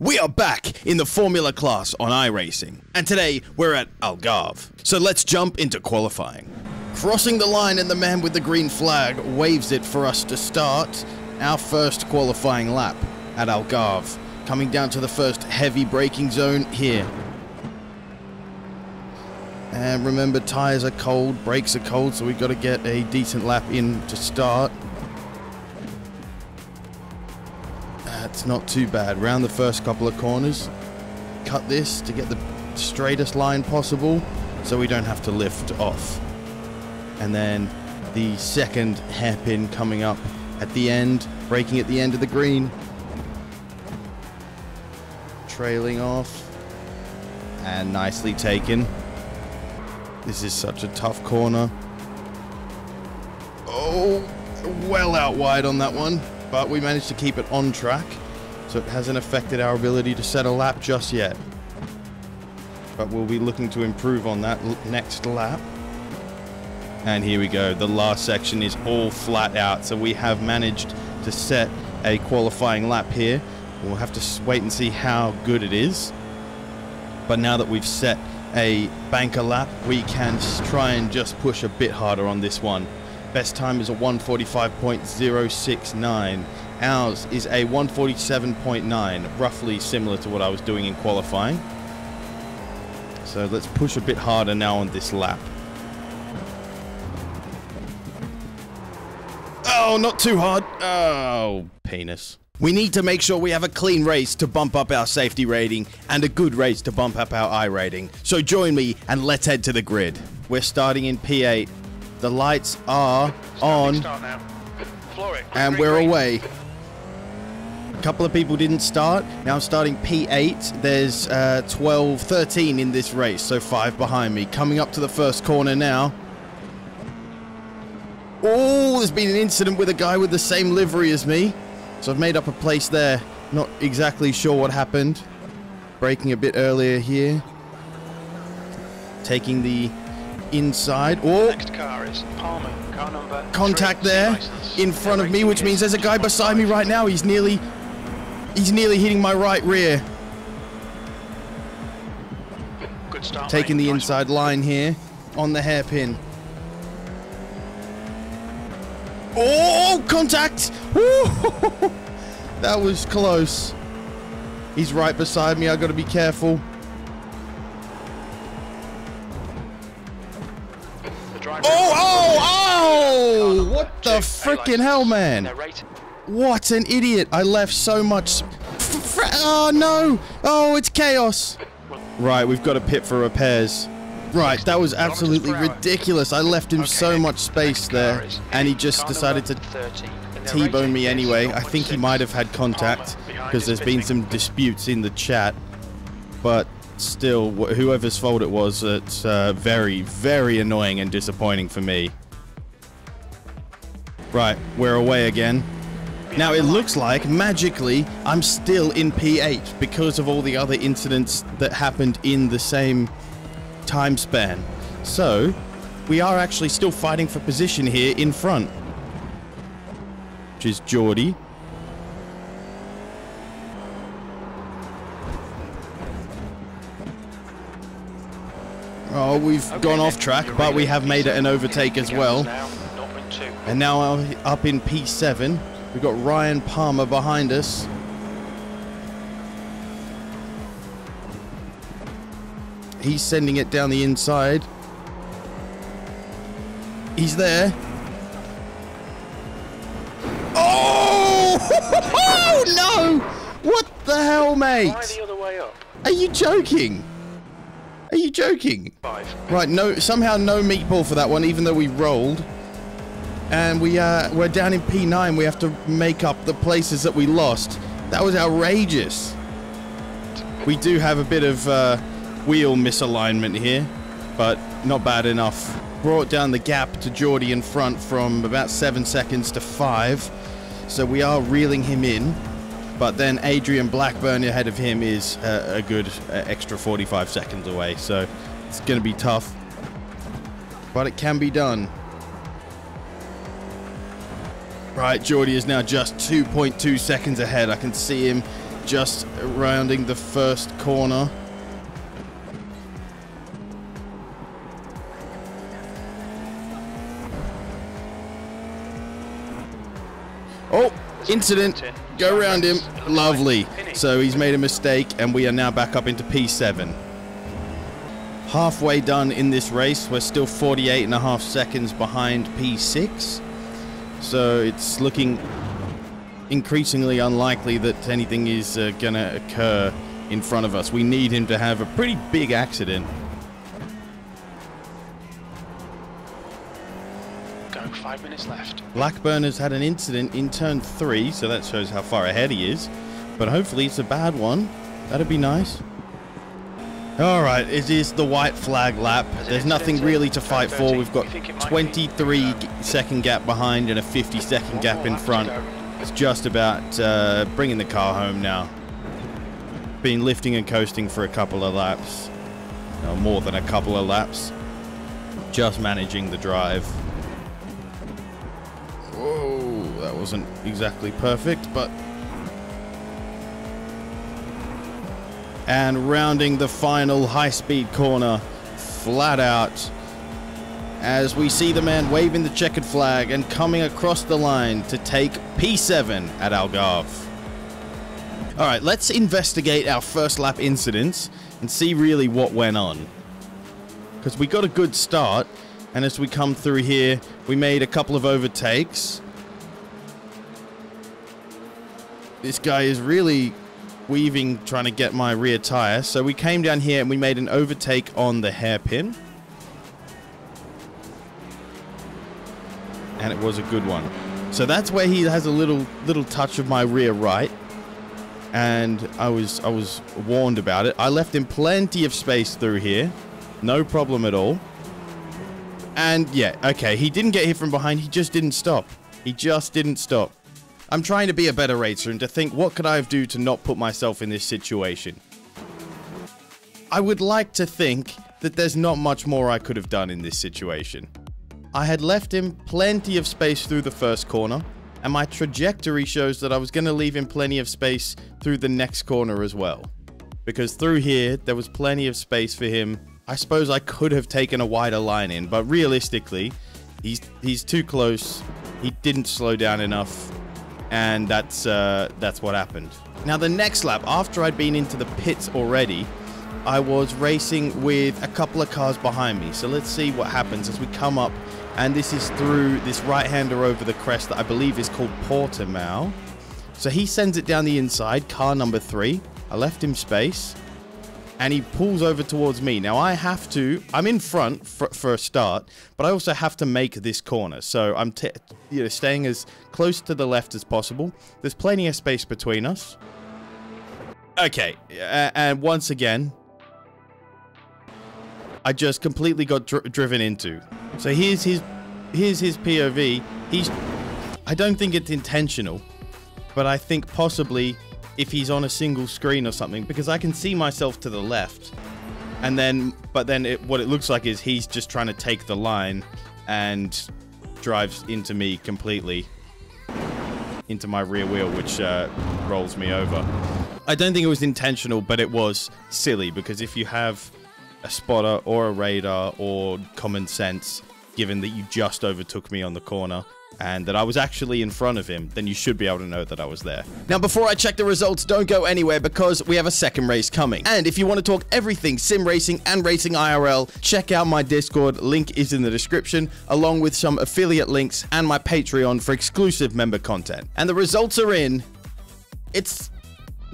We are back in the Formula class on iRacing, and today we're at Algarve. So let's jump into qualifying. Crossing the line and the man with the green flag waves it for us to start our first qualifying lap at Algarve. Coming down to the first heavy braking zone here. And remember, tires are cold, brakes are cold, so we've got to get a decent lap in to start. It's not too bad. Round the first couple of corners, cut this to get the straightest line possible so we don't have to lift off. And then the second hairpin coming up at the end, braking at the end of the green, trailing off, and nicely taken. This is such a tough corner. Oh, well out wide on that one, but we managed to keep it on track, so it hasn't affected our ability to set a lap just yet. But we'll be looking to improve on that next lap. And here we go, the last section is all flat out, so we have managed to set a qualifying lap here. We'll have to wait and see how good it is. But now that we've set a banker lap, we can try and just push a bit harder on this one. Best time is a 1:45.069. Ours is a 1:47.9, roughly similar to what I was doing in qualifying. So let's push a bit harder now on this lap. Oh, not too hard. Oh, penis. We need to make sure we have a clean race to bump up our safety rating and a good race to bump up our I rating. So join me and let's head to the grid. We're starting in P8. The lights are on, and we're away. A couple of people didn't start. Now I'm starting P8. There's 13 in this race, so 5 behind me. Coming up to the first corner now. Oh, there's been an incident with a guy with the same livery as me. So I've made up a place there. Not exactly sure what happened. Braking a bit earlier here. Taking the inside. Oh, next car is Palmer, car number contact there in front of me, which means there's a guy beside me right now. He's nearly hitting my right rear. Good start, taking the inside line here on the hairpin. Oh, contact! Woo! That was close. He's right beside me. I got to be careful. Oh! What the frickin' hell, man! What an idiot! I left so much. Oh no! Oh, it's chaos! Right, we've got a pit for repairs. Right, that was absolutely ridiculous. I left him so much space there, and he just decided to T-bone me anyway. I think he might have had contact because there's been some disputes in the chat, but still, whoever's fault it was, it's very, very annoying and disappointing for me. Right, we're away again. Now it looks like, magically, I'm still in P8 because of all the other incidents that happened in the same time span. So, we are actually still fighting for position here in front, which is Geordie. Oh, we've gone off track, but we have made it an overtake as well. And now I'm up in P7. We've got Ryan Palmer behind us. He's sending it down the inside. He's there. Oh! No! What the hell, mate? Are you joking? Are you joking? Right, no, somehow no meatball for that one, even though we rolled. And we're down in P9. We have to make up the places that we lost. That was outrageous. We do have a bit of wheel misalignment here, but not bad enough. Brought down the gap to Geordie in front from about 7 seconds to 5. So we are reeling him in. But then Adrian Blackburn ahead of him is a good extra 45 seconds away. So it's going to be tough. But it can be done. Right, Geordie is now just 2.2 seconds ahead. I can see him just rounding the first corner. Oh, incident. Go around him. Lovely. So he's made a mistake and we are now back up into P7. Halfway done in this race. We're still 48.5 seconds behind P6. So it's looking increasingly unlikely that anything is going to occur in front of us. We need him to have a pretty big accident. Go, 5 minutes left. Blackburn has had an incident in turn 3, so that shows how far ahead he is. But hopefully it's a bad one. That'd be nice. All right, it is the white flag lap. There's nothing really to fight for. We've got 23-second gap behind and a 50-second gap in front. It's just about bringing the car home now. Been lifting and coasting for a couple of laps. No, more than a couple of laps. Just managing the drive. Whoa, that wasn't exactly perfect, but... And rounding the final high-speed corner flat out as we see the man waving the checkered flag and coming across the line to take P7 at Algarve. All right, let's investigate our first lap incidents and see really what went on, because we got a good start, and as we come through here we made a couple of overtakes. This guy is really weaving, trying to get my rear tire. So we came down here and we made an overtake on the hairpin, and it was a good one. So that's where he has a little touch of my rear right, and I was warned about it. I left him plenty of space through here, no problem at all. And yeah, okay, he didn't get hit from behind, he just didn't stop. I'm trying to be a better racer and to think, what could I do to not put myself in this situation? I would like to think that there's not much more I could have done in this situation. I had left him plenty of space through the first corner, and my trajectory shows that I was going to leave him plenty of space through the next corner as well. Because through here, there was plenty of space for him. I suppose I could have taken a wider line in, but realistically, he's too close. He didn't slow down enough. And that's what happened. Now the next lap, after I'd been into the pits already, I was racing with a couple of cars behind me. So let's see what happens as we come up, and this is through this right-hander over the crest that I believe is called Portimao. So he sends it down the inside, car number 3. I left him space, and he pulls over towards me. Now I'm in front for a start, but I also have to make this corner. So I'm staying as close to the left as possible. There's plenty of space between us. Okay, and once again, I just completely got driven into. So here's his POV. I don't think it's intentional, but I think possibly if he's on a single screen or something, because I can see myself to the left, and what it looks like is he's just trying to take the line and drives into me completely, into my rear wheel, which rolls me over. I don't think it was intentional, but it was silly, because if you have a spotter or a radar or common sense, given that you just overtook me on the corner and that I was actually in front of him, then you should be able to know that I was there. Now, before I check the results, don't go anywhere, because we have a second race coming. And if you want to talk everything sim racing and racing IRL, check out my Discord. Link is in the description, along with some affiliate links and my Patreon for exclusive member content. And the results are in. It's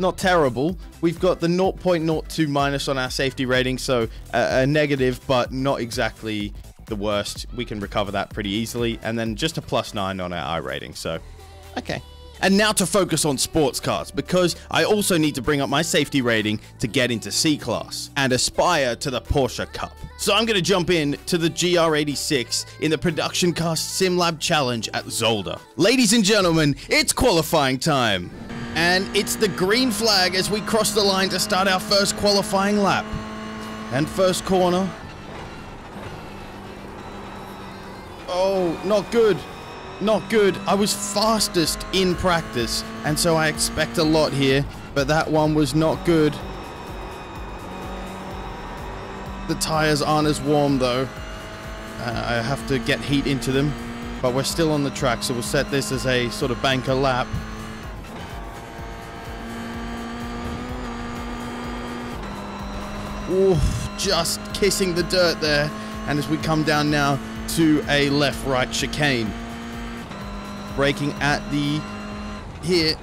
not terrible. We've got the 0.02 minus on our safety rating, so a negative, but not exactly the worst. We can recover that pretty easily, and then just a +9 on our iRating. So okay, and now to focus on sports cars, because I also need to bring up my safety rating to get into C-Class and aspire to the Porsche Cup. So I'm going to jump in to the GR86 in the Production Cast Sim Lab Challenge at Zolder. Ladies and gentlemen, it's qualifying time, and it's the green flag as we cross the line to start our first qualifying lap. And first corner. Oh, not good. Not good. I was fastest in practice, and so I expect a lot here. but that one was not good. The tires aren't as warm though. I have to get heat into them, but we're still on the track, so we'll set this as a sort of banker lap. Oh, just kissing the dirt there. And as we come down now to a left-right chicane, braking at the here,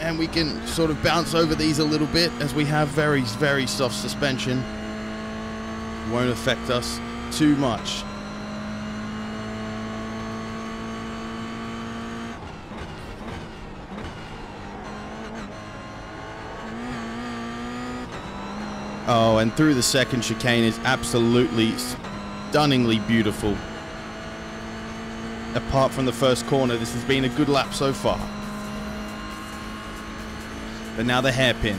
and we can sort of bounce over these a little bit as we have very, very soft suspension. Won't affect us too much. Oh, and through the second chicane is absolutely stunningly beautiful. Apart from the first corner, this has been a good lap so far. But now the hairpin.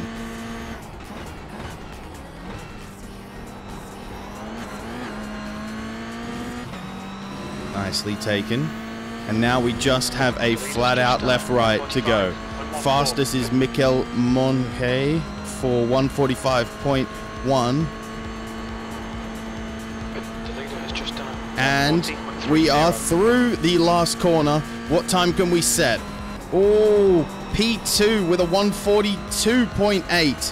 Nicely taken. And now we just have a flat out left right to go. Fastest is Mikel Monge for 1:45.1. And we are through the last corner. What time can we set? Oh, P2 with a 1:42.8.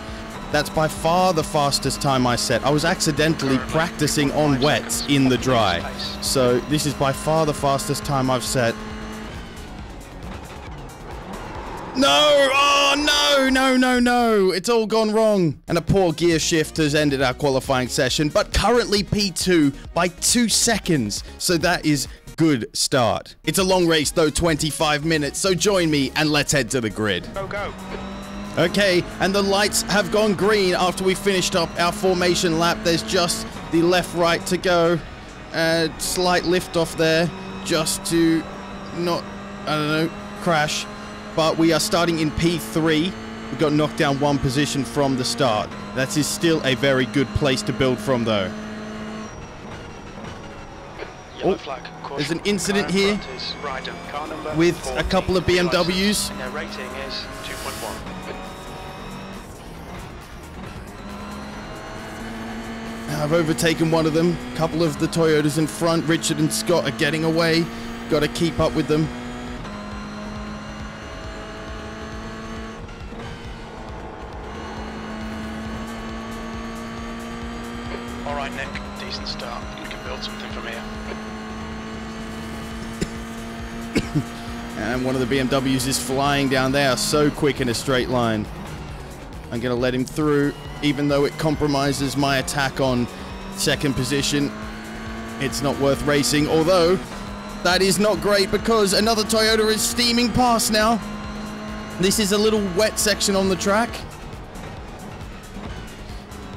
That's by far the fastest time I set. I was accidentally practicing on wets in the dry. So this is by far the fastest time I've set. No! Oh, no, no, no, no. It's all gone wrong. And a poor gear shift has ended our qualifying session, but currently P2 by 2 seconds. So that is good start. It's a long race though, 25 minutes. So join me and let's head to the grid. Go, go. Okay, and the lights have gone green after we finished up our formation lap. There's just the left-right to go. Slight lift off there just to not, I don't know, crash. But we are starting in P3. We got knocked down one position from the start. That is still a very good place to build from though. Oh, there's an incident here with a couple of BMWs. And their rating is 2.1. I've overtaken one of them. A couple of the Toyotas in front. Richard and Scott are getting away. Got to keep up with them. One of the BMWs is flying down. They are so quick in a straight line. I'm going to let him through, even though it compromises my attack on second position. It's not worth racing, although that is not great because another Toyota is steaming past now. This is a little wet section on the track.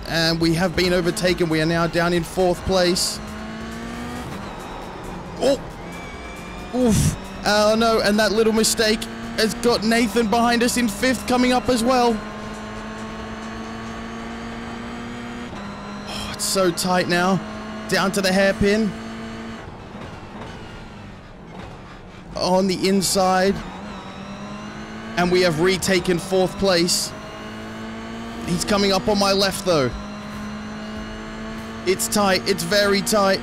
And we have been overtaken. We are now down in fourth place. Oh! Oof! Oh no, and that little mistake has got Nathan behind us in fifth coming up as well. Oh, it's so tight now. Down to the hairpin. On the inside. And we have retaken fourth place. He's coming up on my left though. It's tight, it's very tight.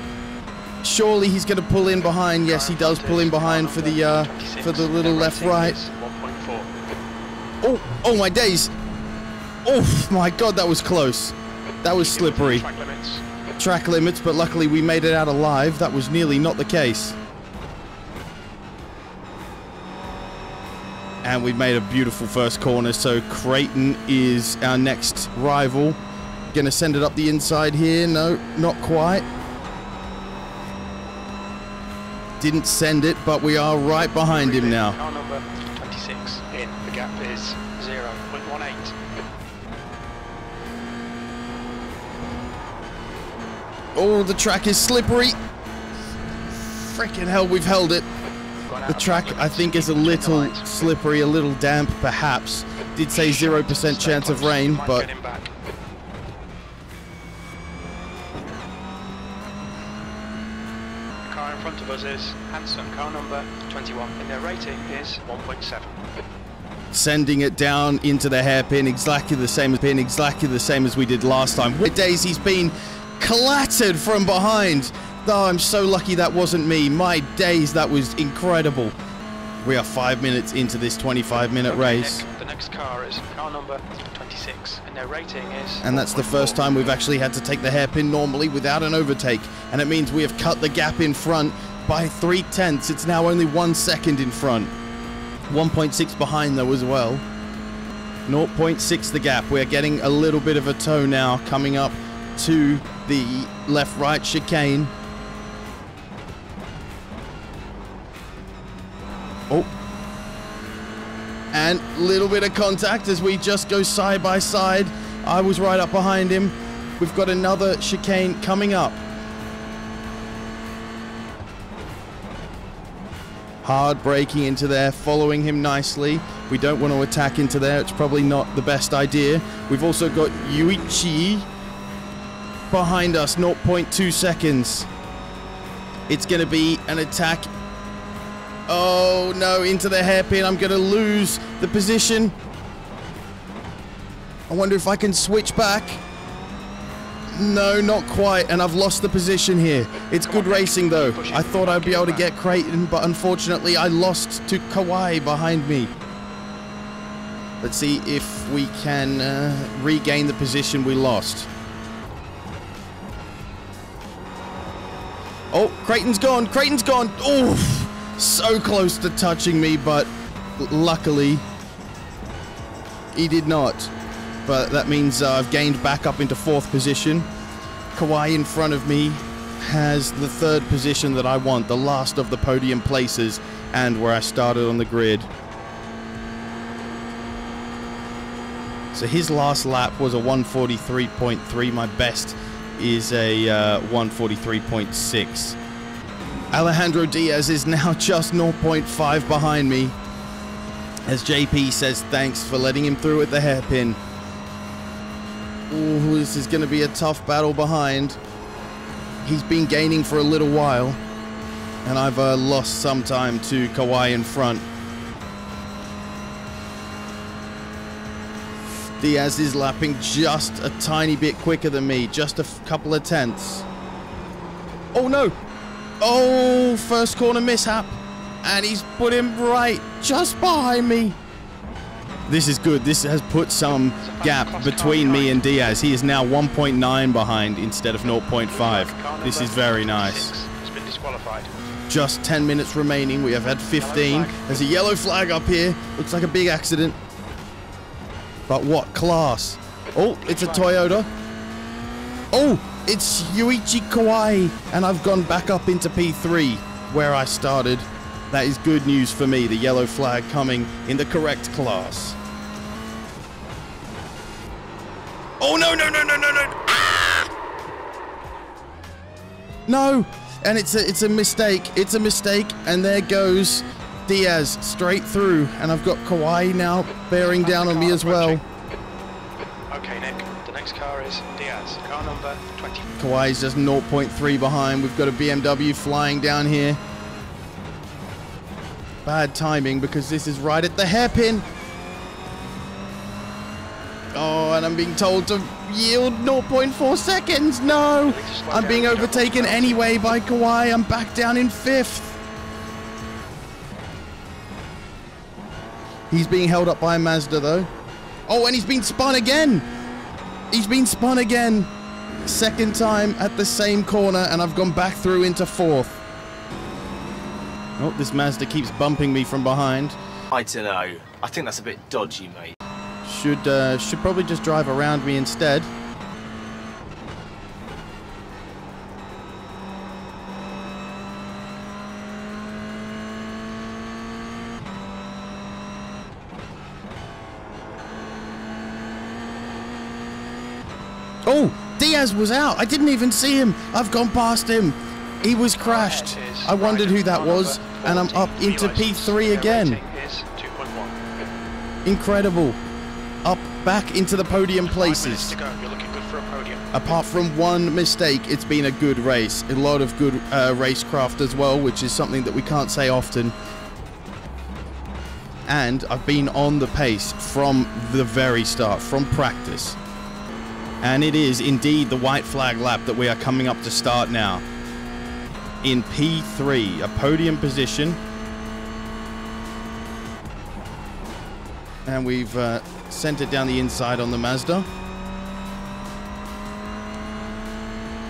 Surely he's going to pull in behind. Yes, he does pull in behind for the little left-right. Oh, oh my days. Oh my God, that was close. That was slippery. Track limits, but luckily we made it out alive. That was nearly not the case. And we've made a beautiful first corner, so Creighton is our next rival. Going to send it up the inside here. No, not quite. Didn't send it, but we are right behind him now. Car number 26 in. The gap is 0.18. Oh, the track is slippery. Freaking hell, we've held it. The track, I think, is a little slippery, a little damp, perhaps. Did say 0% chance of rain, but... front of us is Hanson, car number 21, and their rating is 1.7. sending it down into the hairpin, exactly the same as we did last time. What days he's been clattered from behind. Oh, I'm so lucky that wasn't me. My days, that was incredible. We are 5 minutes into this 25-minute race. The next car is car number 26, and their rating is... And that's the first time we've actually had to take the hairpin normally without an overtake. And it means we have cut the gap in front by 3/10. It's now only 1 second in front. 1.6 behind, though, as well. 0.6 the gap. We're getting a little bit of a tow now, coming up to the left-right chicane. Oh, and little bit of contact as we just go side by side. I was right up behind him. We've got another chicane coming up. Hard braking into there, following him nicely. We don't want to attack into there. It's probably not the best idea. We've also got Yuichi behind us, 0.2 seconds. It's going to be an attack. Oh no, into the hairpin. I'm going to lose the position. I wonder if I can switch back. No, not quite, and I've lost the position here. It's good racing though. I thought I'd be able to get Creighton, but unfortunately I lost to Kawai behind me. Let's see if we can regain the position we lost. Oh, Creighton's gone. Creighton's gone. Oof. So close to touching me, but luckily he did not. But that means I've gained back up into fourth position. Kawai in front of me has the third position that I want, the last of the podium places and where I started on the grid. So his last lap was a 1:43.3. My best is a 1:43.6. Alejandro Diaz is now just 0.5 behind me, as JP says thanks for letting him through at the hairpin. Ooh, this is going to be a tough battle behind. He's been gaining for a little while, and I've lost some time to Kawai in front. Diaz is lapping just a tiny bit quicker than me, just a couple of tenths. Oh no! Oh, first corner mishap, and he's put him right just behind me. This is good. This has put some gap between me and Diaz. He is now 1.9 behind instead of 0.5. This is very nice. Just 10 minutes remaining. We have had 15. There's a yellow flag up here. Looks like a big accident. But what class? Oh, it's a Toyota. Oh! It's Yuichi Kawai, and I've gone back up into P3 where I started. That is good news for me, the yellow flag coming in the correct class. Oh no, no, no, no, no, no! Ah! No! And it's a mistake, and there goes Diaz straight through, and I've got Kawai now bearing down on me as well. Okay, Nick. Next car is Diaz, car number 20. Kawai's just 0.3 behind. We've got a BMW flying down here. Bad timing because this is right at the hairpin. Oh, and I'm being told to yield 0.4 seconds. No, I'm being overtaken anyway by Kawai. I'm back down in fifth. He's being held up by a Mazda though. Oh, and he's been spun again. He's been spun again, second time at the same corner, and I've gone back through into fourth. Oh, this Mazda keeps bumping me from behind. I don't know. I think that's a bit dodgy, mate. Should probably just drive around me instead. Oh, Diaz was out. I didn't even see him. I've gone past him. He was crashed. I wondered who that was, and I'm up into P3 again. Incredible. Up back into the podium places. Apart from one mistake, it's been a good race. A lot of good racecraft as well, which is something that we can't say often. and I've been on the pace from the very start, from practice. And it is indeed the white flag lap that we are coming up to start now. In P3, a podium position. And we've sent it down the inside on the Mazda.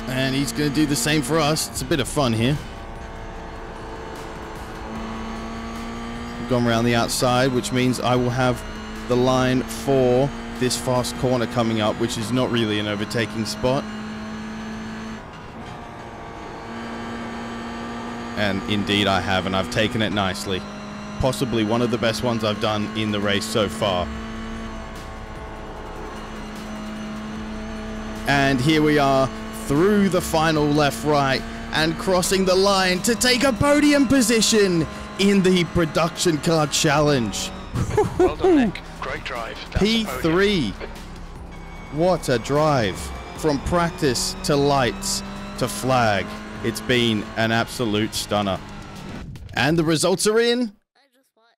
And he's going to do the same for us. It's a bit of fun here. We've gone around the outside, which means I will have the line for this fast corner coming up, which is not really an overtaking spot. And indeed I have, and I've taken it nicely. Possibly one of the best ones I've done in the race so far. And here we are, through the final left-right, and crossing the line to take a podium position in the Production Cast Challenge. Well done, Nick. Great drive. That's P3. What a drive. From practice to lights to flag. It's been an absolute stunner. And the results are in.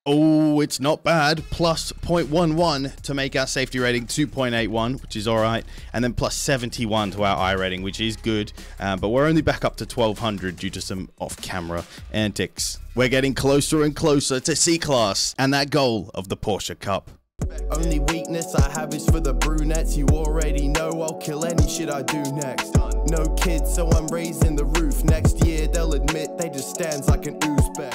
Oh, it's not bad. Plus 0.11 to make our safety rating 2.81, which is all right. And then plus 71 to our I rating, which is good. But we're only back up to 1,200 due to some off-camera antics. We're getting closer and closer to C-Class and that goal of the Porsche Cup. Only weakness I have is for the brunettes. You already know I'll kill any shit I do next. No kids, so I'm raising the roof. Next year they'll admit they just stands like an Uzbek.